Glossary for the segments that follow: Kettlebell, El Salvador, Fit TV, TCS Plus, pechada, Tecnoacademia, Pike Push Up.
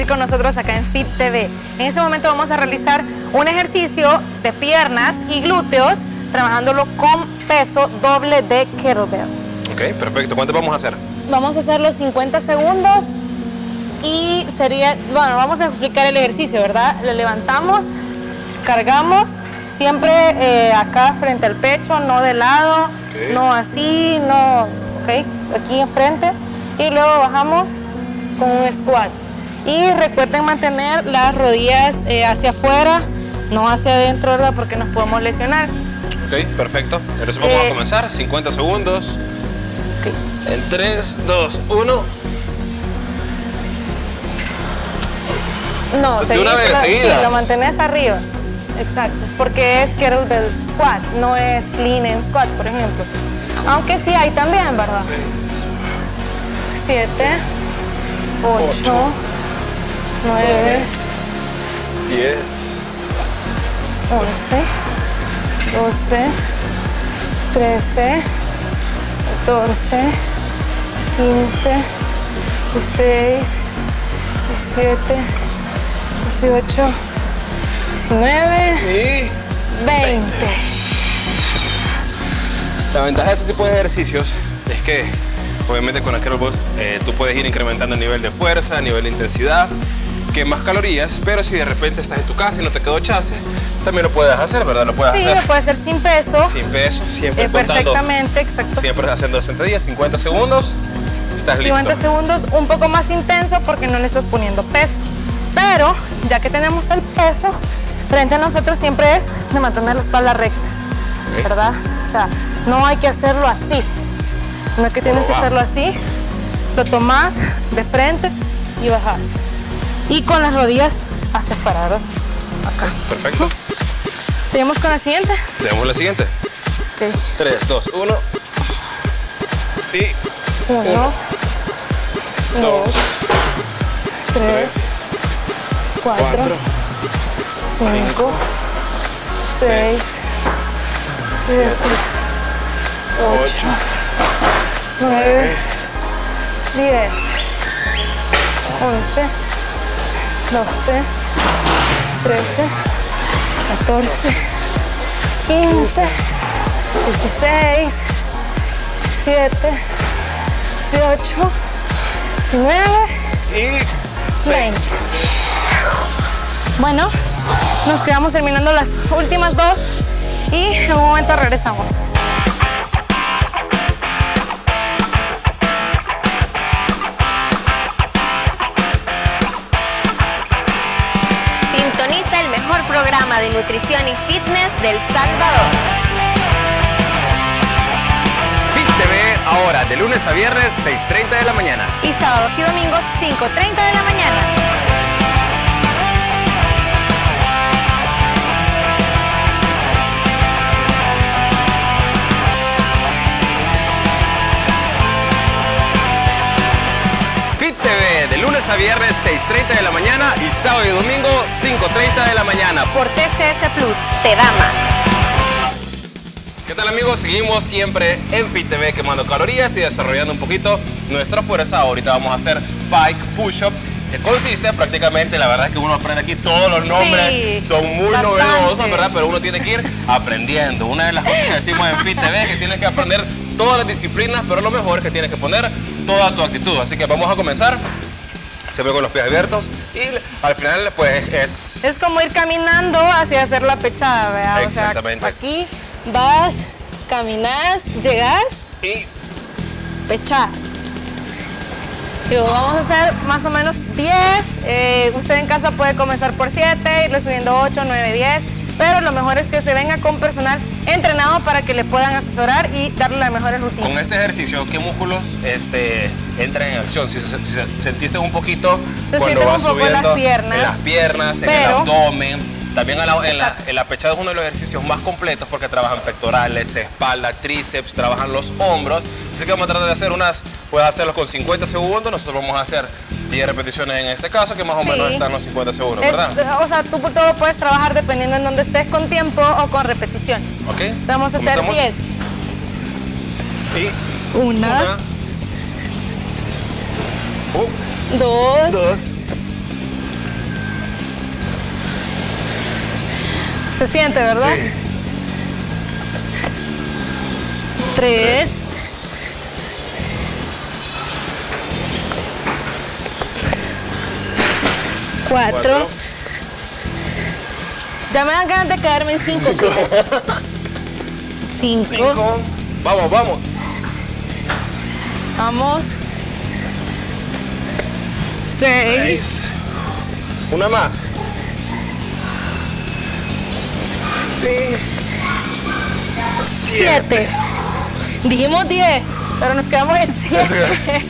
compartir con nosotros acá en Fit TV. En este momento vamos a realizar un ejercicio de piernas y glúteos, trabajándolo con peso doble de kettlebell. Ok, perfecto. ¿Cuánto vamos a hacer? Vamos a hacer los 50 segundos y sería... Bueno, vamos a explicar el ejercicio, ¿verdad? Lo levantamos, cargamos, siempre acá frente al pecho, no de lado, okay. No así, no... Ok, aquí enfrente. Y luego bajamos con un squat. Y recuerden mantener las rodillas hacia afuera, no hacia adentro, ¿verdad? Porque nos podemos lesionar. Ok, perfecto. Entonces vamos a comenzar. 50 segundos. Okay. En 3, 2, 1. No, de una vez seguida. Sí, lo mantenés arriba. Exacto. Porque es kettlebell squat, no es clean and squat, por ejemplo. Aunque sí hay también, ¿verdad? 6, 7, 8, 9, 10, 11. 12, 13, 14, 15, 16, 17, 18, 19 y 20. La ventaja de este tipo de ejercicios es que, obviamente, con el kettlebell tú puedes ir incrementando el nivel de fuerza, el nivel de intensidad, más calorías, pero si de repente estás en tu casa y no te quedó chance, también lo puedes hacer, ¿verdad? Lo puedes hacer. Sí, lo puedes hacer sin peso. Sin peso, siempre contando. Perfectamente, exacto. Siempre haciendo sentadillas, 50 segundos, estás listo. 50 segundos, un poco más intenso porque no le estás poniendo peso. Pero, ya que tenemos el peso, frente a nosotros siempre es de mantener la espalda recta, okay. ¿Verdad? O sea, no hay que hacerlo así. No es que tienes que hacerlo así, lo tomás de frente y bajás. Y con las rodillas hacia afuera, ¿verdad? Acá. Perfecto. ¿Seguimos con la siguiente? Seguimos la siguiente. Ok. 3, 2, 1. Y... 1. 2. 3. 4. 5. 6. 7. 8. 9. 10. 11. 12, 13, 14, 15, 16, 17, 18, 19 y 20. Bueno, nos quedamos terminando las últimas dos y en un momento regresamos. Programa de nutrición y fitness del Salvador. Fit TV ahora de lunes a viernes 6:30 de la mañana y sábados y domingos 5:30 de la mañana. Fit TV de lunes a viernes 6:30 de la mañana y sábado y domingo 5:30 de la mañana por TCS Plus, te da más. ¿Qué tal, amigos? Seguimos siempre en Fit TV quemando calorías y desarrollando un poquito nuestra fuerza. Ahorita vamos a hacer Pike Push Up, que consiste prácticamente, la verdad es que uno aprende aquí todos los nombres, sí, son muy bastante novedosos, ¿verdad? Pero uno tiene que ir aprendiendo. Una de las cosas que decimos en Fit TV es que tienes que aprender todas las disciplinas, pero lo mejor es que tienes que poner toda tu actitud. Así que vamos a comenzar. Siempre con los pies abiertos y al final pues es... Es como ir caminando hacia hacer la pechada, ¿verdad? Exactamente. O sea, aquí vas, caminas, llegas y pechada. Digo, vamos a hacer más o menos 10. Usted en casa puede comenzar por 7, irle subiendo 8, 9, 10. Pero lo mejor es que se venga con personal entrenado para que le puedan asesorar y darle las mejores rutinas. Con este ejercicio, ¿qué músculos entran en acción? Si sentiste un poquito, se cuando vas un poco subiendo, en las piernas, pero, en el abdomen. También en la pechada es uno de los ejercicios más completos porque trabajan pectorales, espalda, tríceps, trabajan los hombros. Así que vamos a tratar de hacer unas, puedes hacerlos con 50 segundos, nosotros vamos a hacer 10 repeticiones en este caso, que más o menos están los 50 segundos, ¿verdad? O sea, tú por todo puedes trabajar dependiendo en dónde estés, con tiempo o con repeticiones. Ok. Entonces vamos a hacer 10. Y... 1. 2. Se siente, ¿verdad? Sí. 3. 4. Ya me dan ganas de caerme en 5. 5. Vamos, vamos. Vamos. 6. Una más. Sí. 7. Dijimos 10, pero nos quedamos en 7.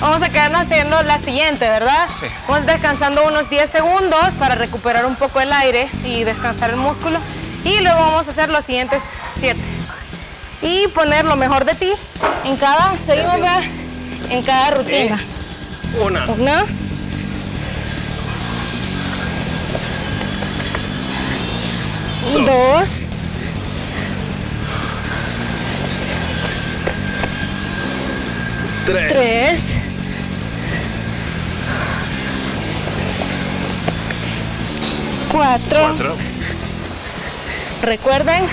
Vamos a quedarnos haciendo la siguiente, ¿verdad? Sí. Vamos descansando unos 10 segundos para recuperar un poco el aire y descansar el músculo. Y luego vamos a hacer los siguientes 7. Y poner lo mejor de ti en cada, seguimos en cada rutina. Una. Dos. 3. 4. Recuerden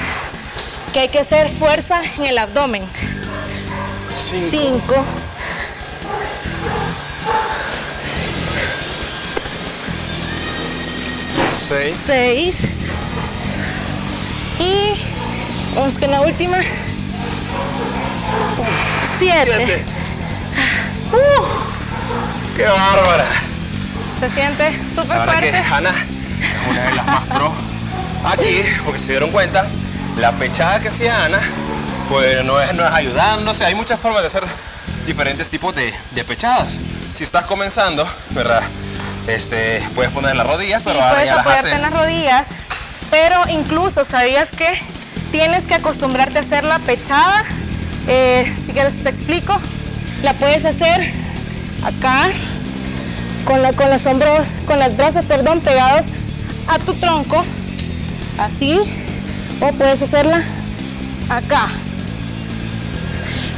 que hay que hacer fuerza en el abdomen. 5. 6. Y vamos con la última. 7. ¡Qué bárbara! Se siente súper fuerte. Que Hanna es una de las más pro aquí, porque se dieron cuenta, la pechada que hacía Hanna, pues no es ayudándose. Hay muchas formas de hacer diferentes tipos de pechadas. Si estás comenzando, ¿verdad? Puedes poner en las rodillas, pero ahora puedes apoyarte en las rodillas. Pero incluso, ¿sabías que tienes que acostumbrarte a hacer la pechada? Si quieres te explico. La puedes hacer acá, con los brazos pegados a tu tronco, así, o puedes hacerla acá.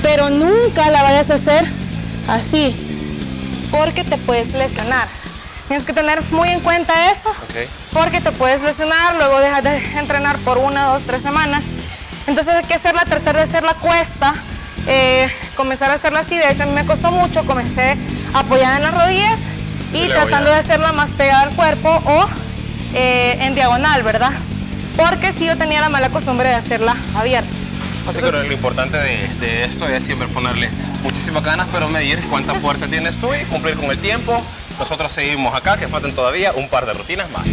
Pero nunca la vayas a hacer así, porque te puedes lesionar. Tienes que tener muy en cuenta eso, porque te puedes lesionar, luego dejas de entrenar por 1, 2, 3 semanas. Entonces hay que hacerla, tratar de hacer la cuesta. Comenzar a hacerla así, de hecho a mí me costó mucho, comencé apoyada en las rodillas y tratando de hacerla más pegada al cuerpo o en diagonal, ¿verdad? Porque si yo tenía la mala costumbre de hacerla abierta. Así que lo importante de esto es siempre ponerle muchísimas ganas, pero medir cuánta fuerza tienes tú y cumplir con el tiempo. Nosotros seguimos acá, que faltan todavía un par de rutinas más.